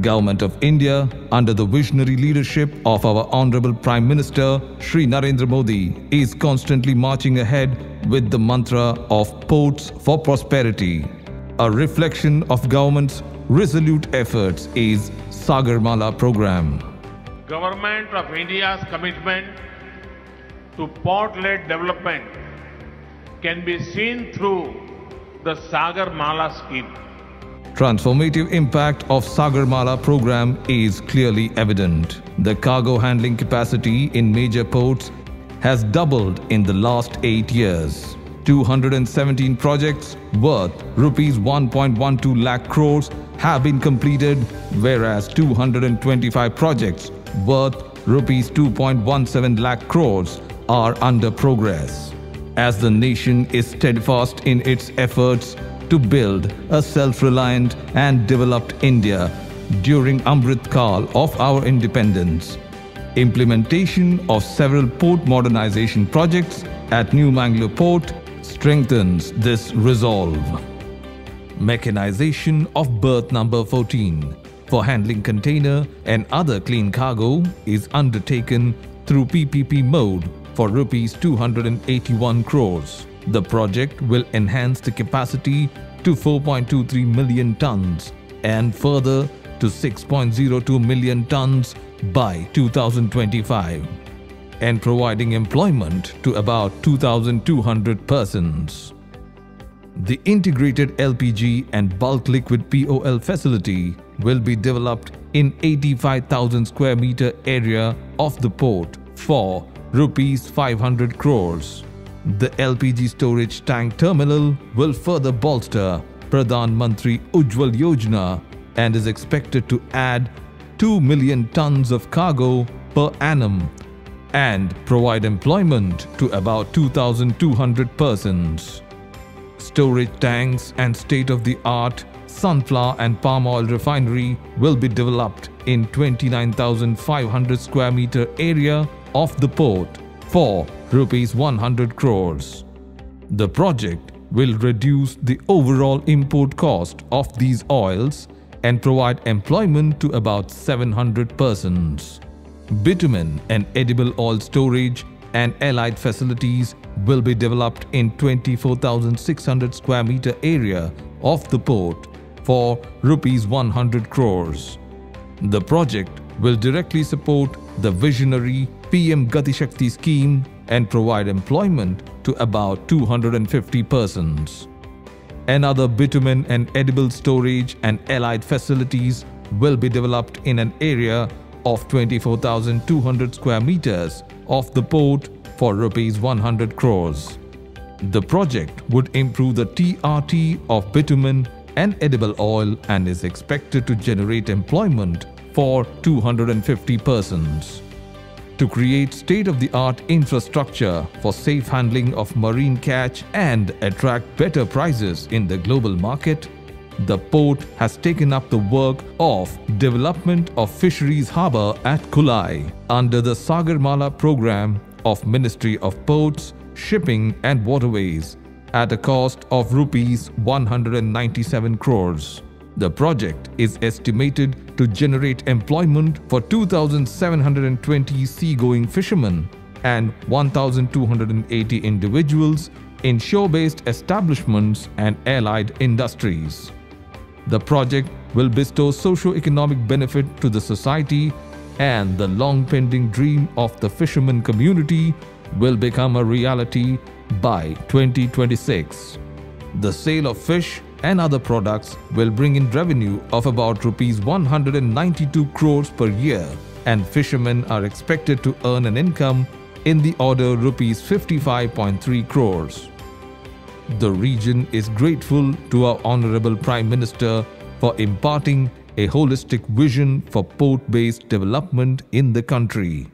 Government of India, under the visionary leadership of our Honorable Prime Minister Shri Narendra Modi, is constantly marching ahead with the mantra of ports for prosperity. A reflection of government's resolute efforts is Sagarmala Programme. Government of India's commitment to port-led development can be seen through the Sagarmala scheme. Transformative impact of Sagarmala Programme is clearly evident. The cargo handling capacity in major ports has doubled in the last 8 years. 217 projects worth ₹1.12 lakh crores have been completed, whereas 225 projects worth ₹2.17 lakh crores are under progress. As the nation is steadfast in its efforts to build a self-reliant and developed India during Amrit Kal of our independence, implementation of several port modernization projects at New Mangalore Port strengthens this resolve. Mechanization of berth number 14 for handling container and other clean cargo is undertaken through PPP mode for ₹281 crores. The project will enhance the capacity to 4.23 million tons and further to 6.02 million tons by 2025 and providing employment to about 2,200 persons. The integrated LPG and bulk liquid POL facility will be developed in 85,000 square meter area of the port for ₹500 crores. The LPG storage tank terminal will further bolster Pradhan Mantri Ujjwala Yojana and is expected to add 2 million tons of cargo per annum and provide employment to about 2,200 persons. Storage tanks and state-of-the-art sunflower and palm oil refinery will be developed in 29,500 square meter area of the port for ₹100 crores. The project will reduce the overall import cost of these oils and provide employment to about 700 persons. Bitumen and edible oil storage and allied facilities will be developed in 24,600 square meter area of the port for ₹100 crores. The project will directly support the visionary PM Gati Shakti scheme and provide employment to about 250 persons. Another bitumen and edible storage and allied facilities will be developed in an area of 24,200 square meters of the port for ₹100 crores. The project would improve the TRT of bitumen and edible oil and is expected to generate employment for 250 persons. To create state-of-the-art infrastructure for safe handling of marine catch and attract better prices in the global market, the port has taken up the work of development of fisheries harbour at Kulai under the Sagarmala Programme of Ministry of Ports, Shipping and Waterways at a cost of ₹197 crores. The project is estimated to generate employment for 2,720 seagoing fishermen and 1,280 individuals in shore-based establishments and allied industries. The project will bestow socio-economic benefit to the society, and the long-pending dream of the fisherman community will become a reality by 2026. The sale of fish and other products will bring in revenue of about ₹192 crores per year, and fishermen are expected to earn an income in the order ₹55.3 crores. The region is grateful to our Honorable Prime Minister for imparting a holistic vision for port-based development in the country.